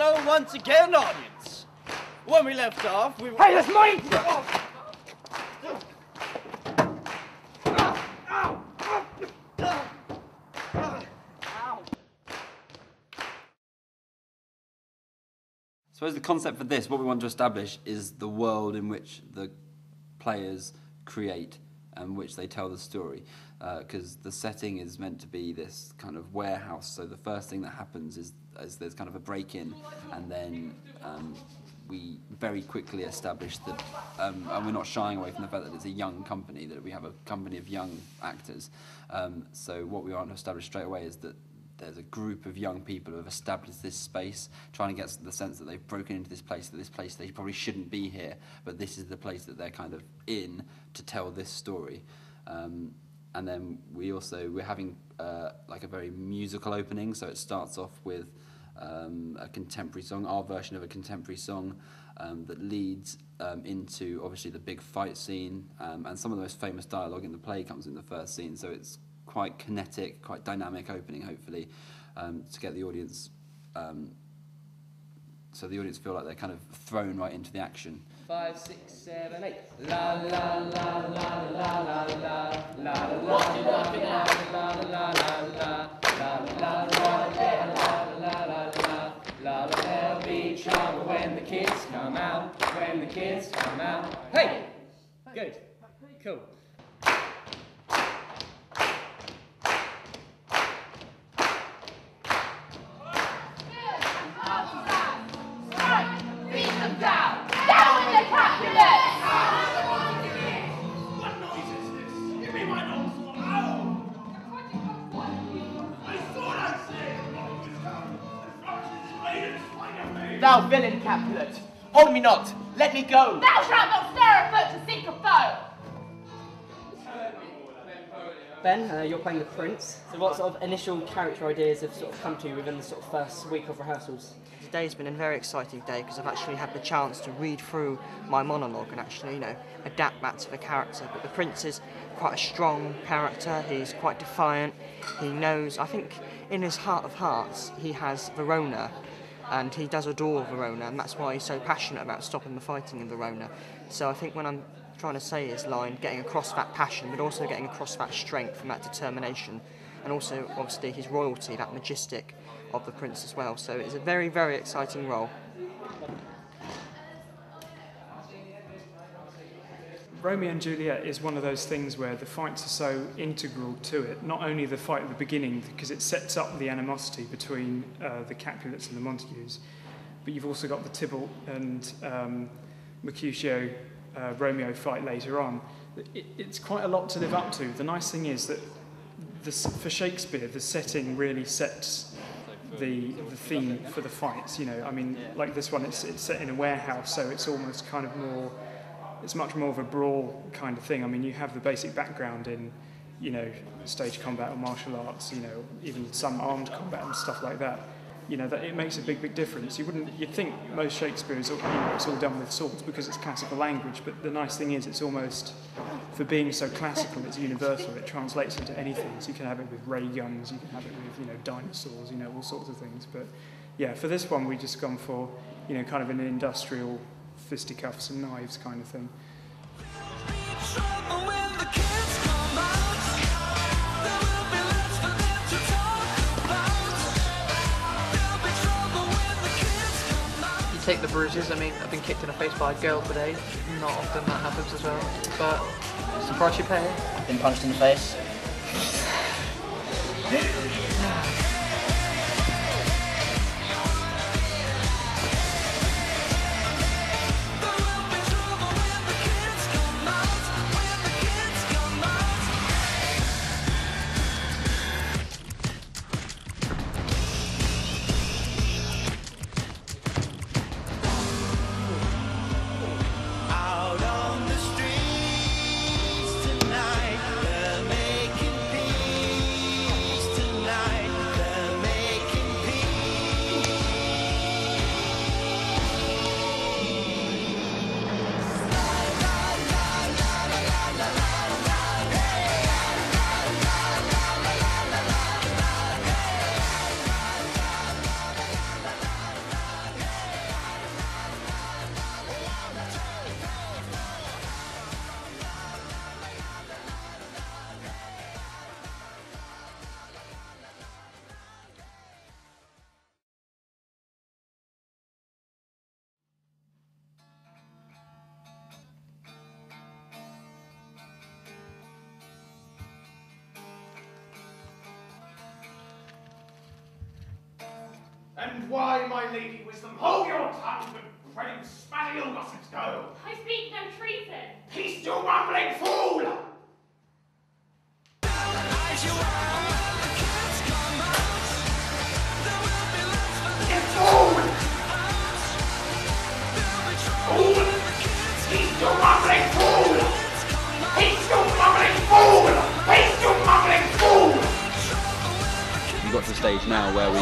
hello once again, audience. When we left off, we were... Hey, that's mine! Oh. I suppose the concept for this, what we want to establish, is the world in which the players create and which they tell the story. Because the setting is meant to be this kind of warehouse, so the first thing that happens is there's kind of a break-in, and then we very quickly establish that, and we're not shying away from the fact that it's a young company, that we have a company of young actors. So what we want to establish straight away is that there's a group of young people who have established this space, trying to get the sense that they've broken into this place they probably shouldn't be here, but this is the place that they're kind of in to tell this story. And then we're having like a very musical opening, so it starts off with a contemporary song, our version of a contemporary song, that leads into obviously the big fight scene, and some of the most famous dialogue in the play comes in the first scene, so it's quite kinetic, quite dynamic opening, hopefully, to get the audience, so the audience feel like they're kind of thrown right into the action. 5, 6, 7, 8. La la la la la la la la. What you laughing at? La la la la la la la la la. There'll be trouble when the kids come out. When the kids come out. Hey, good, cool. Thou villain, Capulet, hold me not, let me go. Thou shalt not stir a foot to seek a foe. Ben, you're playing the prince. So what sort of initial character ideas have sort of come to you within the sort of first week of rehearsals? Today's been a very exciting day because I've actually had the chance to read through my monologue and actually, you know, adapt that to the character. But the prince is quite a strong character, he's quite defiant, he knows, I think in his heart of hearts, he has Verona. And he does adore Verona, and that's why he's so passionate about stopping the fighting in Verona. So I think when I'm trying to say his line, getting across that passion, but also getting across that strength and that determination, and also, obviously, his royalty, that majestic of the prince as well. So it's a very, very exciting role. Romeo and Juliet is one of those things where the fights are so integral to it, not only the fight at the beginning, because it sets up the animosity between the Capulets and the Montagues, but you've also got the Tybalt and Mercutio Romeo fight later on. It's quite a lot to live up to. The nice thing is that for Shakespeare, the setting really sets the theme for the fights. You know, I mean, like this one, it's set in a warehouse, so it's almost kind of more... It's much more of a brawl kind of thing. I mean, you have the basic background in, you know, stage combat or martial arts, you know, even some armed combat and stuff like that. You know, that it makes a big, big difference. You'd think most Shakespeare is all, you know, it's all done with swords because it's classical language, but the nice thing is it's almost, for being so classical, it's universal. It translates into anything. So you can have it with ray guns, you can have it with, you know, dinosaurs, you know, all sorts of things. But yeah, for this one, we've just gone for, you know, kind of an industrial fisticuffs and knives kind of thing. You take the bruises. I mean, I've been kicked in the face by a girl today. Not often that happens as well, but it's the price you pay. I've been punched in the face. And why, my Lady Wisdom, hold your tongue, but pray and spanner your gossips go. I speak no treason. Peace, you mumbling fool! We've got to the stage now where we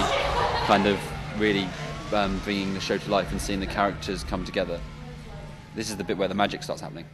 kind of really bringing the show to life and seeing the characters come together. This is the bit where the magic starts happening.